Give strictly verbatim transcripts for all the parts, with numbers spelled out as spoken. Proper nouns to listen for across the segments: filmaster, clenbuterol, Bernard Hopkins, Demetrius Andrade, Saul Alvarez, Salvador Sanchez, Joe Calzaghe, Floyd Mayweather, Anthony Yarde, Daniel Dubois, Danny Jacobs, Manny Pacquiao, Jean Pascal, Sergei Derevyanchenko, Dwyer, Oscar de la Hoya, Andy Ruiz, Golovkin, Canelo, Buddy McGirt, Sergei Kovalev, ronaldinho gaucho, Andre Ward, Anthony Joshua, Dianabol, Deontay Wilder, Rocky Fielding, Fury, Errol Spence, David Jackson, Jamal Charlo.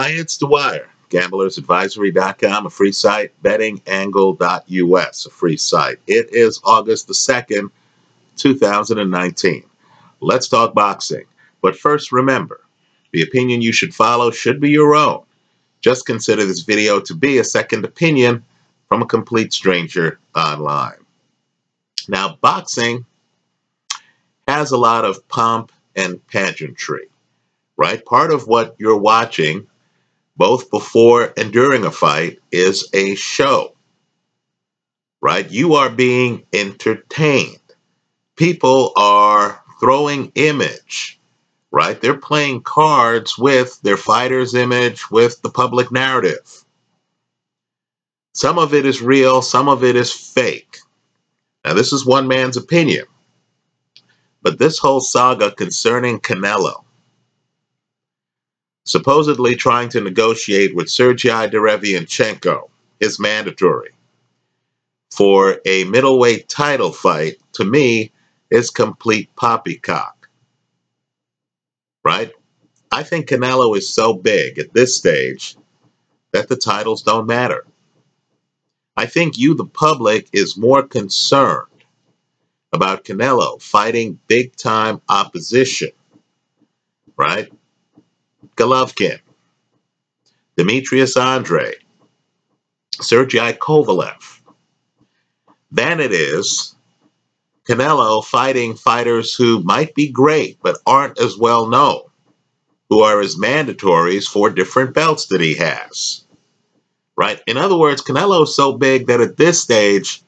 Hi, it's Dwyer. gamblers advisory dot com, a free site. betting angle dot U S, a free site. It is August the second, two thousand nineteen. Let's talk boxing. But first, remember, the opinion you should follow should be your own. Just consider this video to be a second opinion from a complete stranger online. Now, boxing has a lot of pomp and pageantry, right? Part of what you're watching, both before and during a fight, is a show, right? You are being entertained. People are throwing image, right? They're playing cards with their fighter's image, with the public narrative. Some of it is real, some of it is fake. Now, this is one man's opinion, but this whole saga concerning Canelo supposedly trying to negotiate with Sergei Derevyanchenko, his mandatory, for a middleweight title fight, to me, is complete poppycock, right? I think Canelo is so big at this stage that the titles don't matter. I think you, the public, is more concerned about Canelo fighting big-time opposition, right? Golovkin, Demetrius Andrade, Sergei Kovalev, than it is Canelo fighting fighters who might be great but aren't as well known, who are his mandatories for different belts that he has, right? In other words, Canelo's so big that at this stage,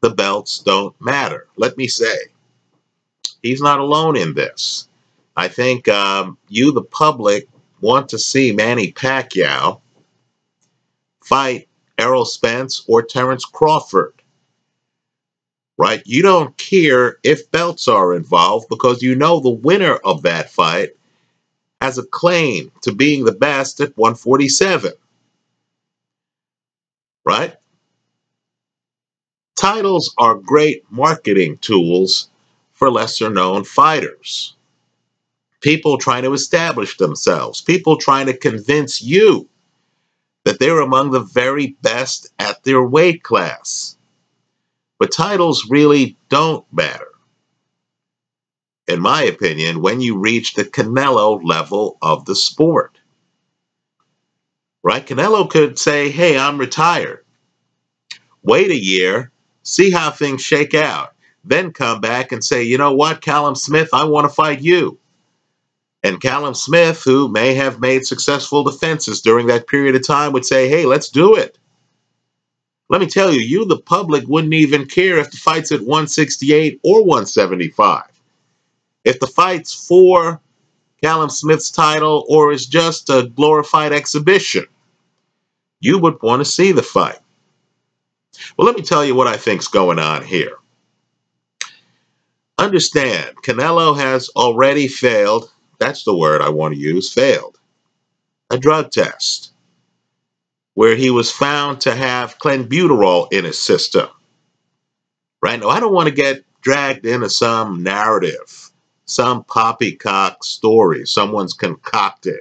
the belts don't matter. Let me say, he's not alone in this. I think um, you, the public, want to see Manny Pacquiao fight Errol Spence or Terence Crawford, right? You don't care if belts are involved because you know the winner of that fight has a claim to being the best at one forty-seven, right? Titles are great marketing tools for lesser-known fighters. People trying to establish themselves. People trying to convince you that they're among the very best at their weight class. But titles really don't matter, in my opinion, when you reach the Canelo level of the sport. Right? Canelo could say, hey, I'm retired. Wait a year. See how things shake out. Then come back and say, you know what, Callum Smith, I want to fight you. And Callum Smith, who may have made successful defenses during that period of time, would say, hey, let's do it. Let me tell you, you, the public, wouldn't even care if the fight's at one sixty-eight or one seventy-five. If the fight's for Callum Smith's title or is just a glorified exhibition, you would want to see the fight. Well, let me tell you what I think's going on here. Understand, Canelo has already failed. That's the word I want to use, failed a drug test where he was found to have clenbuterol in his system. Right now, I don't want to get dragged into some narrative, some poppycock story someone's concocted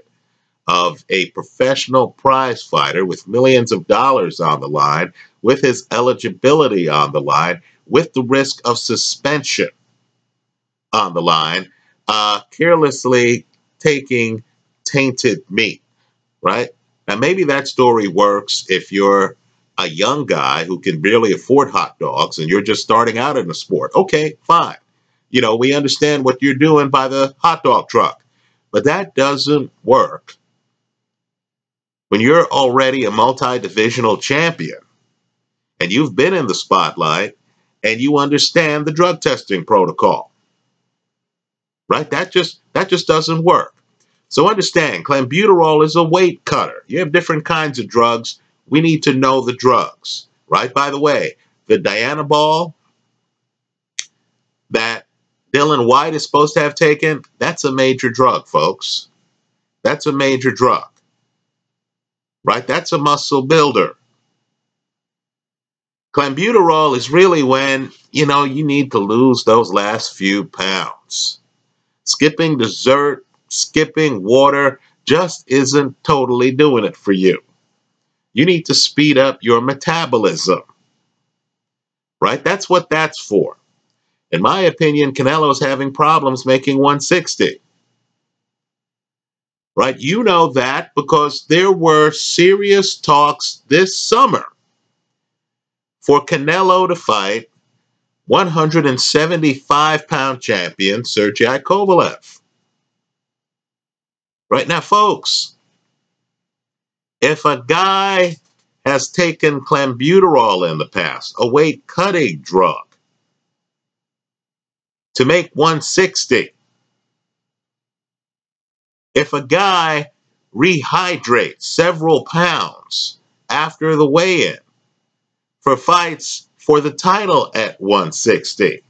of a professional prize fighter with millions of dollars on the line, with his eligibility on the line, with the risk of suspension on the line, Uh, carelessly taking tainted meat, right? Now, maybe that story works if you're a young guy who can barely afford hot dogs and you're just starting out in the sport. Okay, fine. You know, we understand what you're doing by the hot dog truck, but that doesn't work when you're already a multi-divisional champion and you've been in the spotlight and you understand the drug testing protocol. Right? That just, that just doesn't work. So understand, clenbuterol is a weight cutter. You have different kinds of drugs. We need to know the drugs, right? By the way, the Dianabol that Dylan White is supposed to have taken, that's a major drug, folks. That's a major drug, right? That's a muscle builder. Clenbuterol is really when, you know, you need to lose those last few pounds. Skipping dessert, skipping water, just isn't totally doing it for you. You need to speed up your metabolism, right? That's what that's for. In my opinion, Canelo's having problems making one sixty. Right? You know that because there were serious talks this summer for Canelo to fight one seventy-five pound champion Sergei Kovalev. Right now, folks, if a guy has taken clenbuterol in the past, a weight-cutting drug, to make one sixty, if a guy rehydrates several pounds after the weigh-in for fights for the title at one sixty,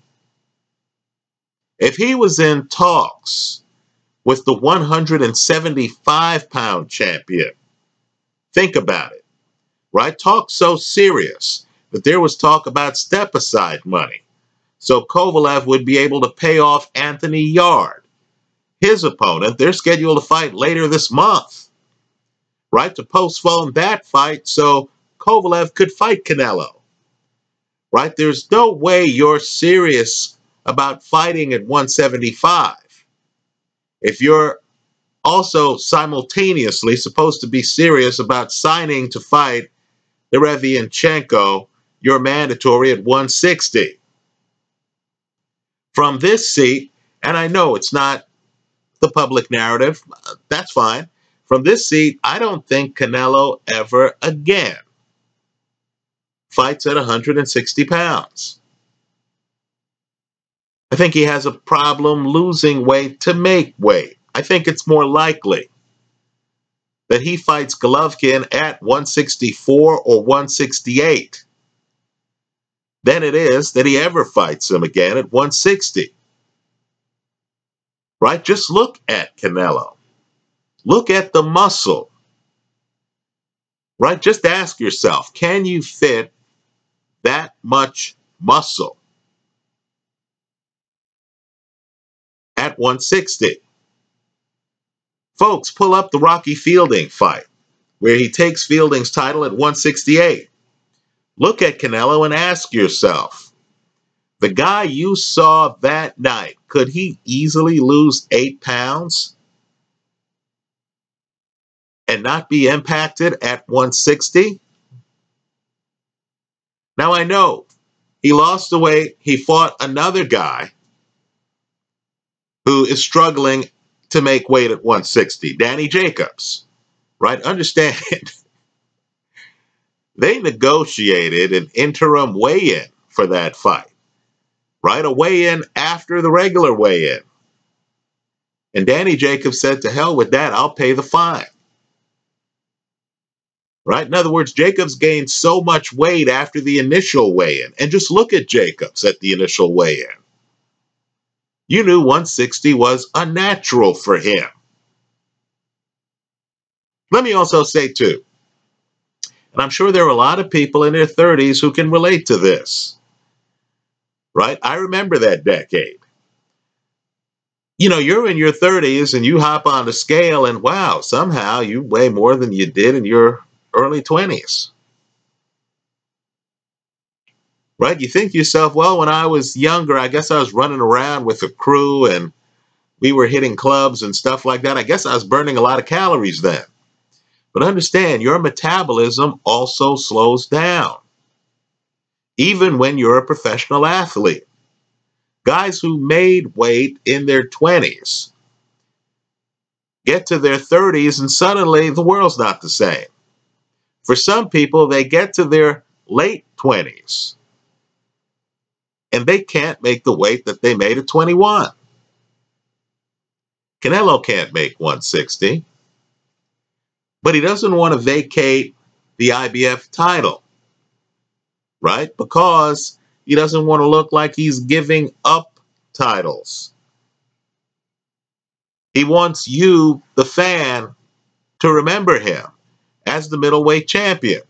if he was in talks with the one seventy-five pound champion, think about it, right? Talk so serious that there was talk about step-aside money, so Kovalev would be able to pay off Anthony Yarde, his opponent. They're scheduled to fight later this month, right? To postpone that fight so Kovalev could fight Canelo, right? There's no way you're serious about fighting at one seventy-five if you're also simultaneously supposed to be serious about signing to fight Derevyanchenko, your mandatory at one sixty. From this seat, and I know it's not the public narrative, that's fine. From this seat, I don't think Canelo ever again fights at one sixty pounds. I think he has a problem losing weight to make weight. I think it's more likely that he fights Golovkin at one sixty-four or one sixty-eight than it is that he ever fights him again at one sixty. Right? Just look at Canelo. Look at the muscle. Right? Just ask yourself, can you fit that much muscle at one sixty? Folks, pull up the Rocky Fielding fight where he takes Fielding's title at one sixty-eight. Look at Canelo and ask yourself, the guy you saw that night, could he easily lose eight pounds and not be impacted at one sixty? Now I know he lost the weight. He fought another guy who is struggling to make weight at one sixty, Danny Jacobs, right? Understand, they negotiated an interim weigh-in for that fight, right? A weigh-in after the regular weigh-in. And Danny Jacobs said, to hell with that, I'll pay the fine, right? In other words, Jacobs gained so much weight after the initial weigh-in. And just look at Jacobs at the initial weigh-in. You knew one sixty was unnatural for him. Let me also say, too, and I'm sure there are a lot of people in their thirties who can relate to this, right? I remember that decade. You know, you're in your thirties and you hop on the scale and, wow, somehow you weigh more than you did in your early twenties. Right? You think to yourself, well, when I was younger, I guess I was running around with a crew and we were hitting clubs and stuff like that. I guess I was burning a lot of calories then. But understand, your metabolism also slows down, even when you're a professional athlete. Guys who made weight in their twenties get to their thirties and suddenly the world's not the same. For some people, they get to their late twenties and they can't make the weight that they made at twenty-one. Canelo can't make one sixty, but he doesn't want to vacate the I B F title, right? Because he doesn't want to look like he's giving up titles. He wants you, the fan, to remember him as the middleweight champion.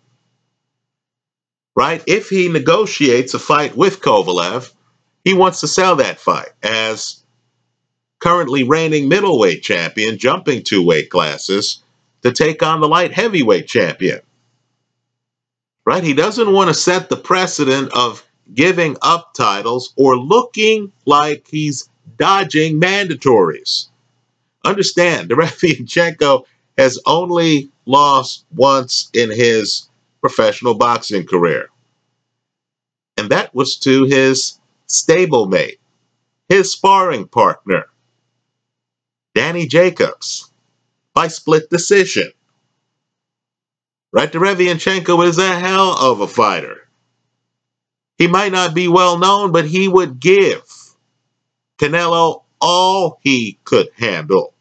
Right? If he negotiates a fight with Kovalev, he wants to sell that fight as currently reigning middleweight champion, jumping two weight classes to take on the light heavyweight champion. Right? He doesn't want to set the precedent of giving up titles or looking like he's dodging mandatories. Understand, Derevyanchenko has only lost once in his professional boxing career. And that was to his stablemate, his sparring partner, Danny Jacobs, by split decision. Right? Derevyanchenko is a hell of a fighter. He might not be well known, but he would give Canelo all he could handle.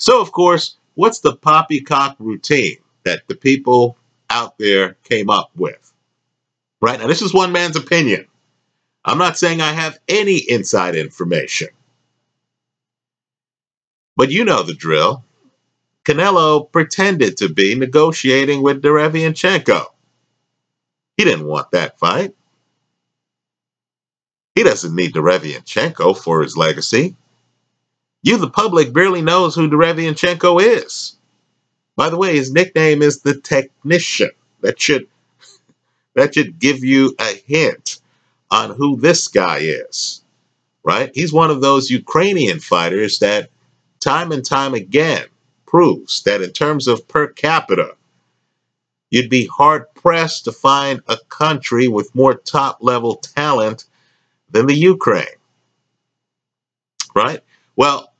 So, of course, what's the poppycock routine that the people out there came up with? Right? Now, this is one man's opinion. I'm not saying I have any inside information. But you know the drill. Canelo pretended to be negotiating with Derevyanchenko. He didn't want that fight. He doesn't need Derevyanchenko for his legacy. You, the public, barely knows who Derevyanchenko is. By the way, his nickname is the Technician. That should, that should give you a hint on who this guy is, right? He's one of those Ukrainian fighters that time and time again proves that in terms of per capita, you'd be hard-pressed to find a country with more top-level talent than the Ukraine, right? Well,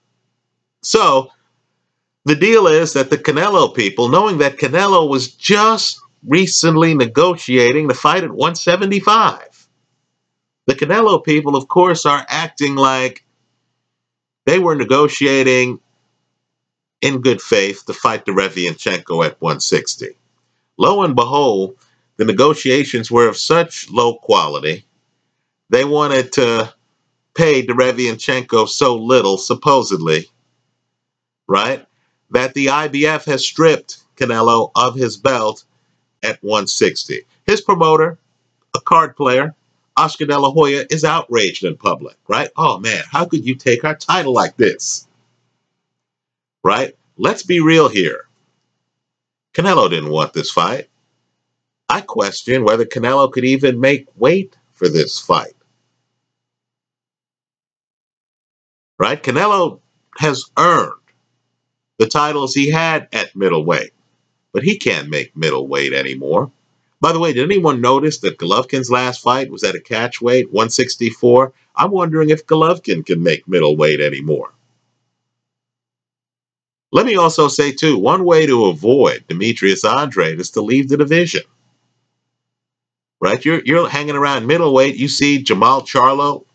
so the deal is that the Canelo people, knowing that Canelo was just recently negotiating the fight at one seventy-five, the Canelo people, of course, are acting like they were negotiating in good faith to fight Derevyanchenko at one sixty. Lo and behold, the negotiations were of such low quality, they wanted to pay Derevyanchenko so little, supposedly, right, that the I B F has stripped Canelo of his belt at one sixty. His promoter, a card player, Oscar de la Hoya, is outraged in public, right? Oh, man, how could you take our title like this? Right? Let's be real here. Canelo didn't want this fight. I question whether Canelo could even make weight for this fight. Right? Canelo has earned the titles he had at middleweight, but he can't make middleweight anymore. By the way, did anyone notice that Golovkin's last fight was at a catchweight, one sixty-four? I'm wondering if Golovkin can make middleweight anymore. Let me also say, too, one way to avoid Demetrius Andrade is to leave the division. Right? You're, you're hanging around middleweight. You see Jamal Charlo.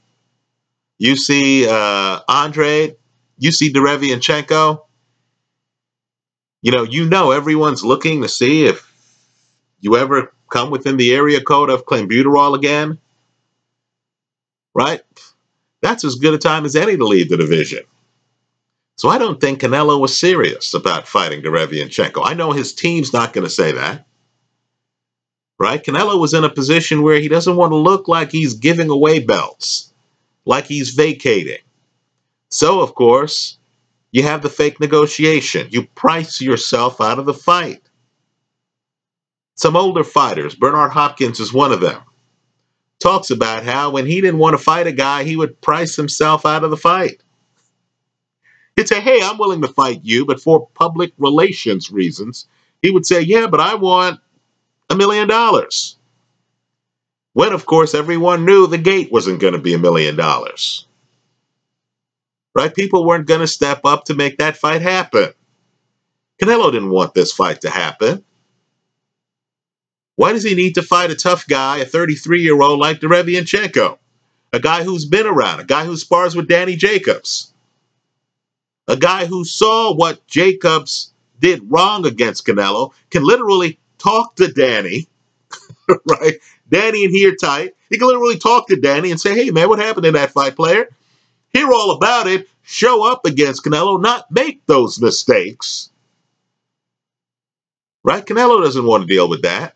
You see uh, Andrade. You see Derevyanchenko. You know, you know everyone's looking to see if you ever come within the area code of clenbuterol again. Right? That's as good a time as any to leave the division. So I don't think Canelo was serious about fighting Derevyanchenko. I know his team's not going to say that. Right? Canelo was in a position where he doesn't want to look like he's giving away belts, like he's vacating. So, of course, you have the fake negotiation. You price yourself out of the fight. Some older fighters, Bernard Hopkins is one of them, talks about how when he didn't want to fight a guy, he would price himself out of the fight. He'd say, hey, I'm willing to fight you, but for public relations reasons, he would say, yeah, but I want a million dollars. When, of course, everyone knew the gate wasn't going to be a million dollars. Right? People weren't going to step up to make that fight happen. Canelo didn't want this fight to happen. Why does he need to fight a tough guy, a thirty-three-year-old like Derevyanchenko, a guy who's been around, a guy who spars with Danny Jacobs? A guy who saw what Jacobs did wrong against Canelo can literally talk to Danny, right? Danny and he are tight. He can literally talk to Danny and say, hey, man, what happened in that fight, player? Hear all about it. Show up against Canelo, not make those mistakes, right? Canelo doesn't want to deal with that.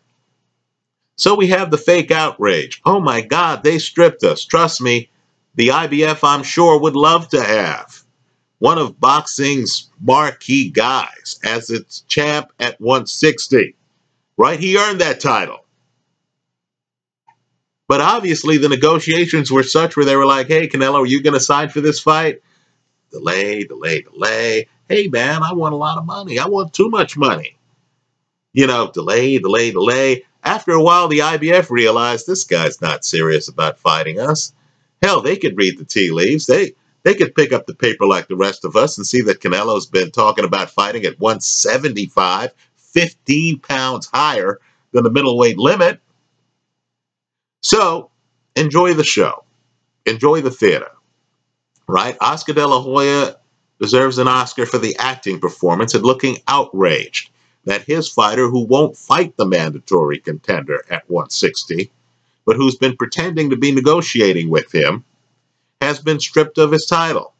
So we have the fake outrage. Oh, my God, they stripped us. Trust me, the I B F, I'm sure, would love to have. One of boxing's marquee guys as its champ at one sixty. Right? He earned that title. But obviously the negotiations were such where they were like, hey, Canelo, are you going to sign for this fight? Delay, delay, delay. Hey, man, I want a lot of money. I want too much money. You know, delay, delay, delay. After a while, the I B F realized this guy's not serious about fighting us. Hell, they could read the tea leaves. They, they could pick up the paper like the rest of us and see that Canelo's been talking about fighting at one seventy-five, fifteen pounds higher than the middleweight limit. So, enjoy the show. Enjoy the theater. Right? Oscar de la Hoya deserves an Oscar for the acting performance and looking outraged that his fighter, who won't fight the mandatory contender at one sixty, but who's been pretending to be negotiating with him, has been stripped of his title.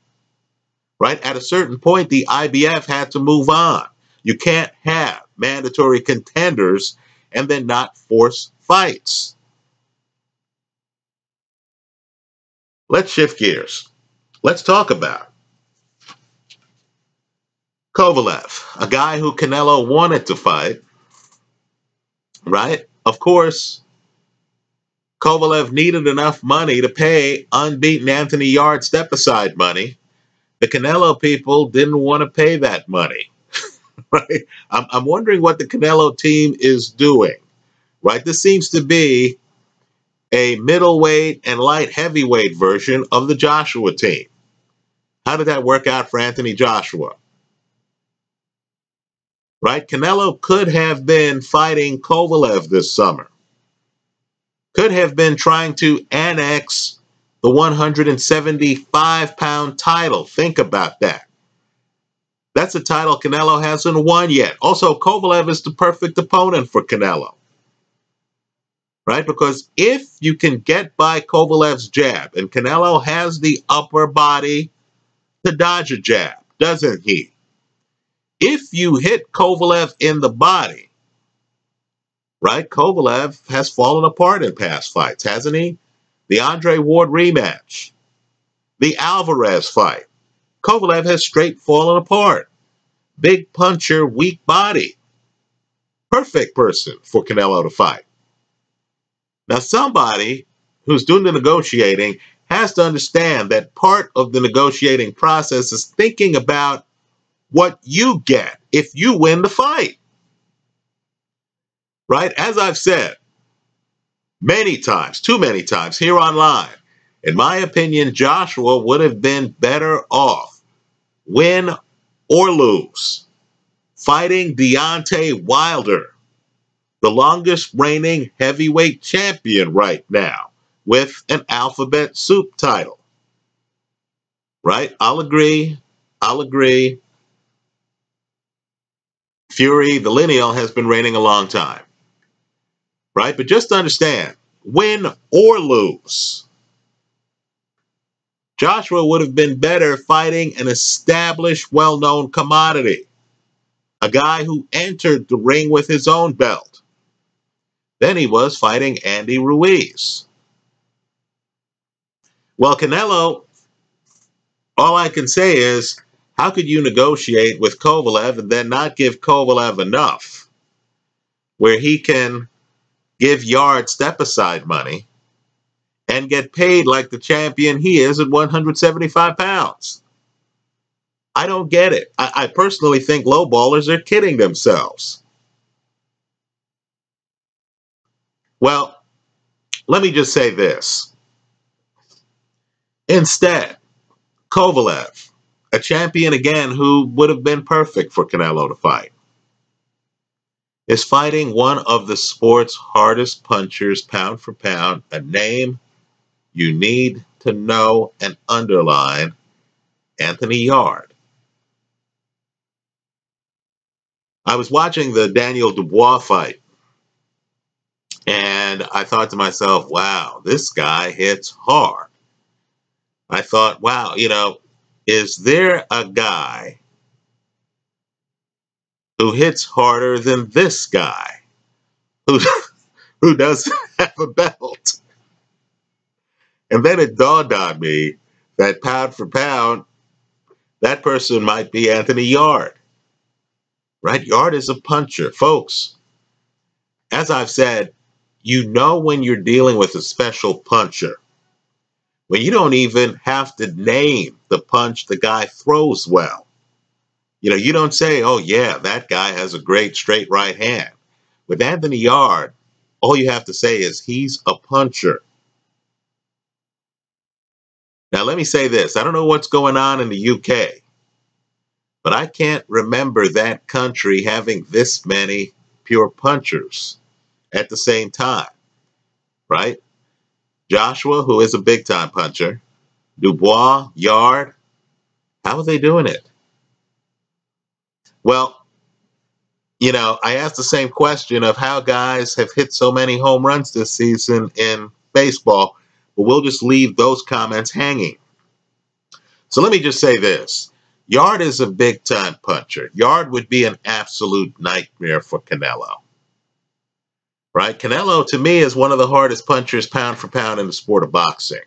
Right? At a certain point, the I B F had to move on. You can't have mandatory contenders and then not force fights. Let's shift gears. Let's talk about Kovalev, a guy who Canelo wanted to fight, right? Of course, Kovalev needed enough money to pay unbeaten Anthony Yarde step-aside money. The Canelo people didn't want to pay that money, right? I'm, I'm wondering what the Canelo team is doing, right? This seems to be a middleweight and light heavyweight version of the Joshua team. How did that work out for Anthony Joshua? Right? Canelo could have been fighting Kovalev this summer. Could have been trying to annex the one seventy-five pound title. Think about that. That's a title Canelo hasn't won yet. Also, Kovalev is the perfect opponent for Canelo. Right? Because if you can get by Kovalev's jab, and Canelo has the upper body to dodge a jab, doesn't he? If you hit Kovalev in the body, right, Kovalev has fallen apart in past fights, hasn't he? The Andre Ward rematch, the Alvarez fight. Kovalev has straight fallen apart. Big puncher, weak body. Perfect person for Canelo to fight. Now, somebody who's doing the negotiating has to understand that part of the negotiating process is thinking about what you get if you win the fight. Right? As I've said many times, too many times here online, in my opinion, Joshua would have been better off, win or lose, fighting Deontay Wilder, the longest reigning heavyweight champion right now, with an alphabet soup title. Right? I'll agree. I'll agree. Fury, the lineal, has been reigning a long time. Right? But just understand, win or lose, Joshua would have been better fighting an established, well-known commodity. A guy who entered the ring with his own belt. Then he was fighting Andy Ruiz. Well, Canelo, all I can say is, how could you negotiate with Kovalev and then not give Kovalev enough where he can give Yard step-aside money and get paid like the champion he is at one seventy-five pounds? I don't get it. I, I personally think lowballers are kidding themselves. Well, let me just say this. Instead, Kovalev, a champion again who would have been perfect for Canelo to fight, is fighting one of the sport's hardest punchers, pound for pound, a name you need to know and underline, Anthony Yarde. I was watching the Daniel Dubois fight, and I thought to myself, wow, this guy hits hard. I thought, wow, you know, is there a guy who hits harder than this guy who, who doesn't have a belt? And then it dawned on me that pound for pound, that person might be Anthony Yarde. Right? Yarde is a puncher. Folks, as I've said, you know when you're dealing with a special puncher, when you don't even have to name the punch the guy throws well. You know, you don't say, oh, yeah, that guy has a great straight right hand. With Anthony Yarde, all you have to say is he's a puncher. Now, let me say this. I don't know what's going on in the U K, but I can't remember that country having this many pure punchers at the same time, right? Joshua, who is a big-time puncher, Dubois, Yarde, how are they doing it? Well, you know, I asked the same question of how guys have hit so many home runs this season in baseball, but we'll just leave those comments hanging. So let me just say this. Yarde is a big-time puncher. Yarde would be an absolute nightmare for Canelo. Right? Canelo, to me, is one of the hardest punchers pound for pound in the sport of boxing.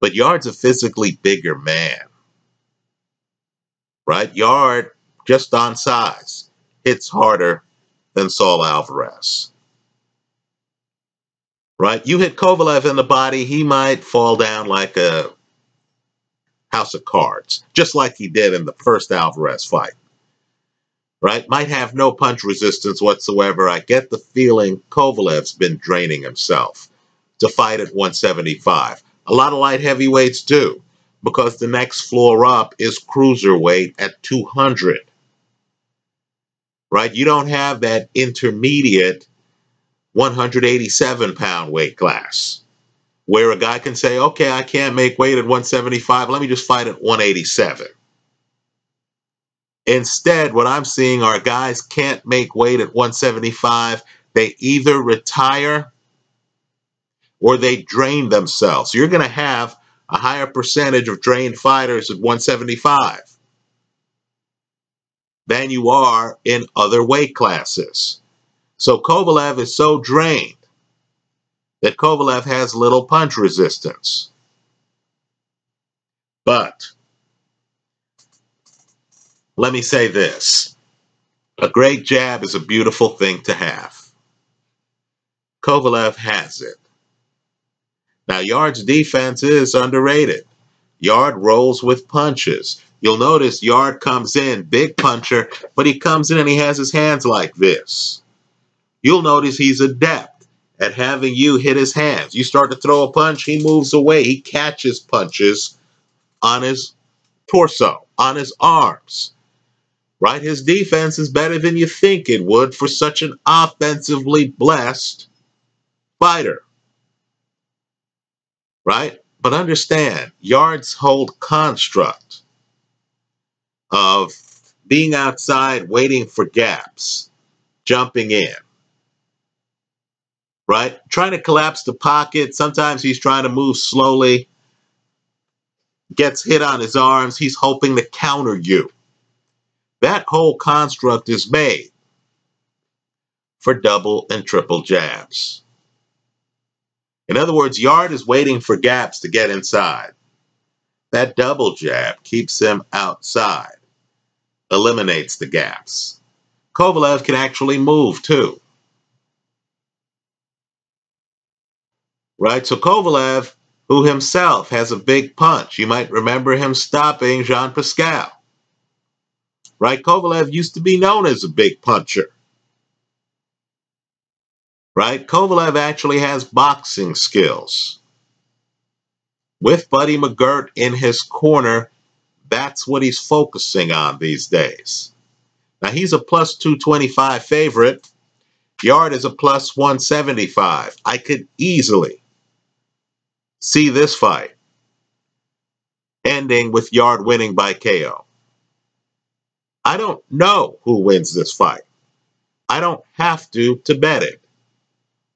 But Yarde's a physically bigger man. Right? Yarde, just on size, hits harder than Saul Alvarez. Right? You hit Kovalev in the body, he might fall down like a house of cards, just like he did in the first Alvarez fight. Right? Might have no punch resistance whatsoever. I get the feeling Kovalev's been draining himself to fight at one seventy-five. A lot of light heavyweights do, because the next floor up is cruiserweight at two hundred. Right? You don't have that intermediate one eighty-seven pound weight class where a guy can say, okay, I can't make weight at one seventy-five. Let me just fight at one eighty-seven. Instead, what I'm seeing are guys can't make weight at one seventy-five. They either retire or they drain themselves. You're going to have a higher percentage of drained fighters at one seventy-five than you are in other weight classes. So Kovalev is so drained that Kovalev has little punch resistance. But let me say this. A great jab is a beautiful thing to have. Kovalev has it. Now, Yarde's defense is underrated. Yarde rolls with punches. You'll notice Yarde comes in, big puncher, but he comes in and he has his hands like this. You'll notice he's adept at having you hit his hands. You start to throw a punch, he moves away. He catches punches on his torso, on his arms. Right? His defense is better than you think it would for such an offensively blessed fighter. Right? But understand, Yarde's whole construct of being outside, waiting for gaps, jumping in. Right? Trying to collapse the pocket. Sometimes he's trying to move slowly. Gets hit on his arms. He's hoping to counter you. That whole construct is made for double and triple jabs. In other words, Yarde is waiting for gaps to get inside. That double jab keeps him outside, eliminates the gaps. Kovalev can actually move too. Right? So Kovalev, who himself has a big punch, you might remember him stopping Jean Pascal. Right? Kovalev used to be known as a big puncher. Right? Kovalev actually has boxing skills. With Buddy McGirt in his corner, that's what he's focusing on these days. Now, he's a plus two twenty-five favorite. Yarde is a plus one seventy-five. I could easily see this fight ending with Yarde winning by K O. I don't know who wins this fight. I don't have to to bet it.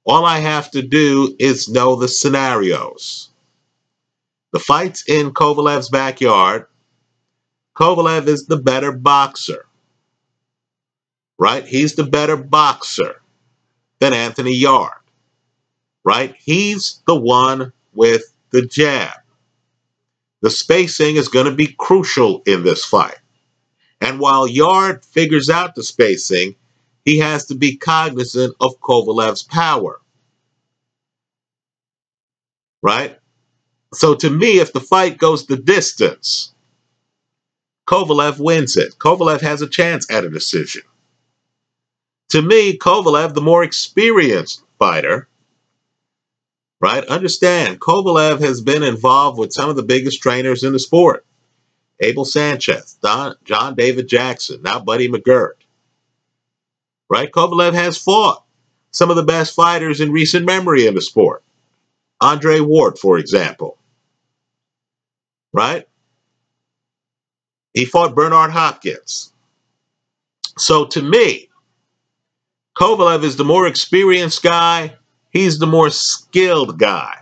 All I have to do is know the scenarios. The fight's in Kovalev's backyard. Kovalev is the better boxer. Right? He's the better boxer than Anthony Yarde. right? He's the one with the jab. The spacing is going to be crucial in this fight. And while Yarde figures out the spacing, he has to be cognizant of Kovalev's power, right? So to me, if the fight goes the distance, Kovalev wins it. Kovalev has a chance at a decision. To me, Kovalev, the more experienced fighter, right? Understand, Kovalev has been involved with some of the biggest trainers in the sport. Abel Sanchez, Don, John David Jackson, now Buddy McGirt, right? Kovalev has fought some of the best fighters in recent memory in the sport. Andre Ward, for example, right? He fought Bernard Hopkins. So to me, Kovalev is the more experienced guy. He's the more skilled guy,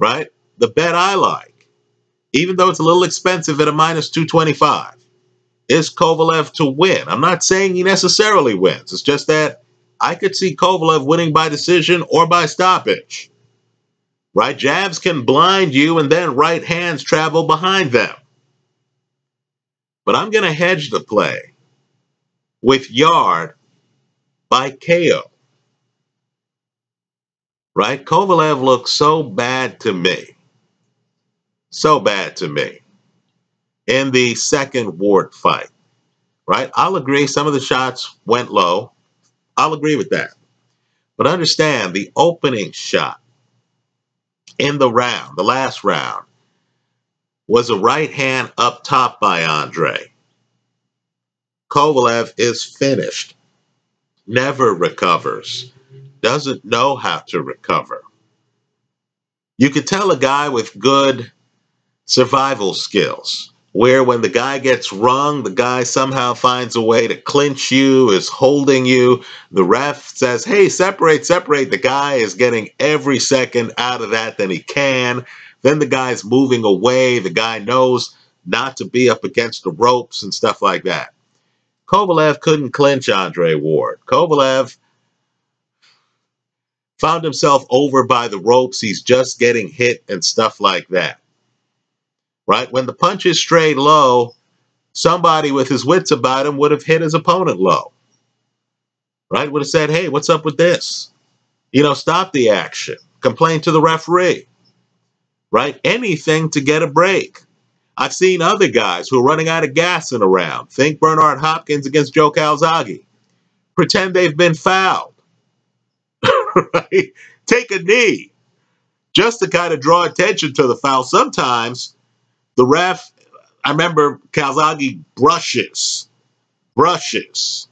right? The bet I like, even though it's a little expensive at a minus two twenty-five, is Kovalev to win. I'm not saying he necessarily wins. It's just that I could see Kovalev winning by decision or by stoppage, right? Jabs can blind you and then right hands travel behind them. But I'm going to hedge the play with Yarde by K O, right? Kovalev looks so bad to me, so bad to me in the second Ward fight, right? I'll agree some of the shots went low. I'll agree with that. But understand, the opening shot in the round, the last round, was a right hand up top by Andre. Kovalev is finished, never recovers, doesn't know how to recover. You could tell a guy with good survival skills, where when the guy gets rung, the guy somehow finds a way to clinch you, is holding you. The ref says, hey, separate, separate. The guy is getting every second out of that than he can. Then the guy's moving away. The guy knows not to be up against the ropes and stuff like that. Kovalev couldn't clinch Andre Ward. Kovalev found himself over by the ropes. He's just getting hit and stuff like that. Right? When the punches strayed low, somebody with his wits about him would have hit his opponent low. Right? Would have said, hey, what's up with this? You know, stop the action. Complain to the referee. Right? Anything to get a break. I've seen other guys who are running out of gas in a round. Think Bernard Hopkins against Joe Calzaghe. Pretend they've been fouled. Right? Take a knee. Just to kind of draw attention to the foul. Sometimes the ref, I remember Calzaghe brushes, brushes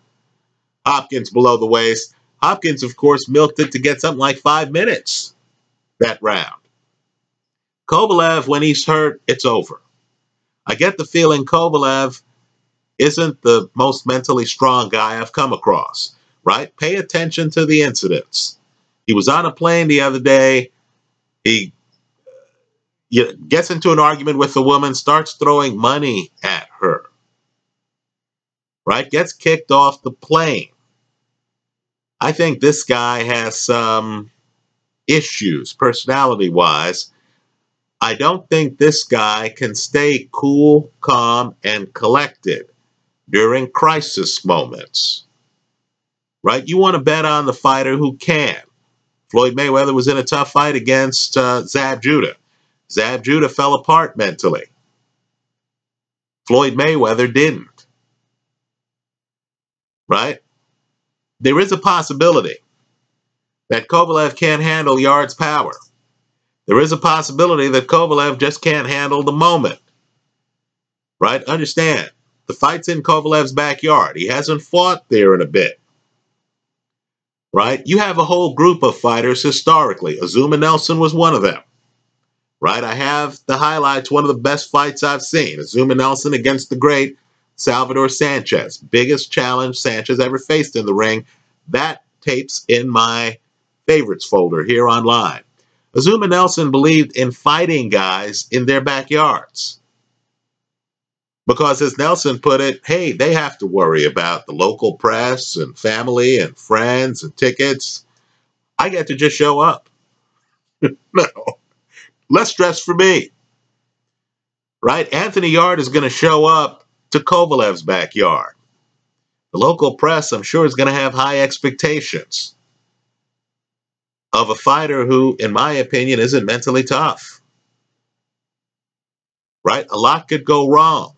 Hopkins below the waist. Hopkins, of course, milked it to get something like five minutes that round. Kovalev, when he's hurt, it's over. I get the feeling Kovalev isn't the most mentally strong guy I've come across, right? Pay attention to the incidents. He was on a plane the other day. He You gets into an argument with the woman, starts throwing money at her, right? Gets kicked off the plane. I think this guy has some issues personality-wise. I don't think this guy can stay cool, calm, and collected during crisis moments, right? You want to bet on the fighter who can. Floyd Mayweather was in a tough fight against uh, Zab Judah. Zab Judah fell apart mentally. Floyd Mayweather didn't. Right? There is a possibility that Kovalev can't handle Yarde's power. There is a possibility that Kovalev just can't handle the moment. Right? Understand, the fight's in Kovalev's backyard. He hasn't fought there in a bit. Right? You have a whole group of fighters historically. Azumah Nelson was one of them. Right, I have the highlights, one of the best fights I've seen. Azumah Nelson against the great Salvador Sanchez. Biggest challenge Sanchez ever faced in the ring. That tape's in my favorites folder here online. Azumah Nelson believed in fighting guys in their backyards. Because as Nelson put it, hey, they have to worry about the local press and family and friends and tickets. I get to just show up. No, less stress for me. Right? Anthony Yarde is going to show up to Kovalev's backyard. The local press, I'm sure, is going to have high expectations of a fighter who, in my opinion, isn't mentally tough. Right? A lot could go wrong.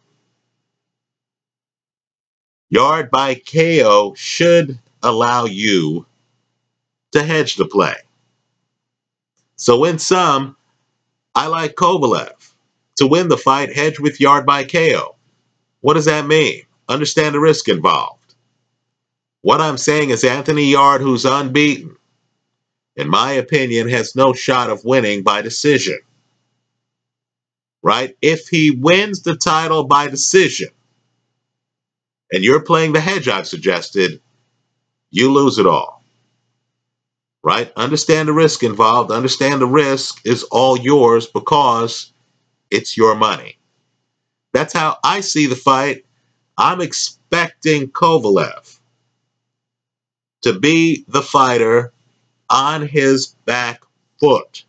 Yarde by K O should allow you to hedge the play. So in sum, I like Kovalev to win the fight, hedge with Yarde by K O. What does that mean? Understand the risk involved. What I'm saying is Anthony Yarde, who's unbeaten, in my opinion, has no shot of winning by decision. Right? If he wins the title by decision, and you're playing the hedge I've suggested, you lose it all. Right? Understand the risk involved. Understand the risk is all yours because it's your money. That's how I see the fight. I'm expecting Kovalev to be the fighter on his back foot.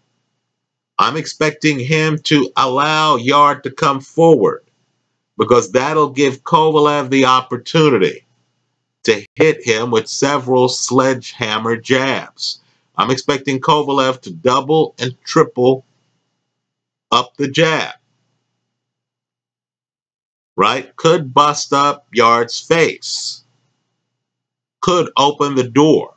I'm expecting him to allow Yarde to come forward because that'll give Kovalev the opportunity to hit him with several sledgehammer jabs. I'm expecting Kovalev to double and triple up the jab. Right? Could bust up Yarde's face. Could open the door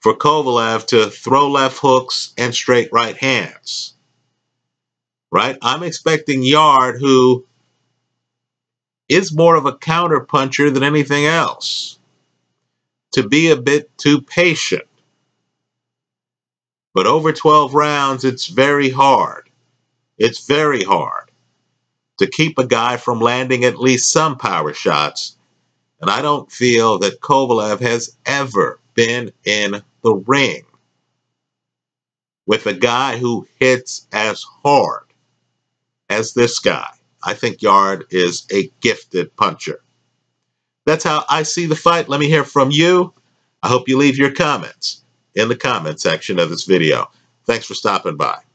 for Kovalev to throw left hooks and straight right hands. Right? I'm expecting Yarde, who is more of a counter puncher than anything else, to be a bit too patient. But over twelve rounds, it's very hard. It's very hard to keep a guy from landing at least some power shots. And I don't feel that Kovalev has ever been in the ring with a guy who hits as hard as this guy. I think Yarde is a gifted puncher. That's how I see the fight. Let me hear from you. I hope you leave your comments in the comment section of this video. Thanks for stopping by.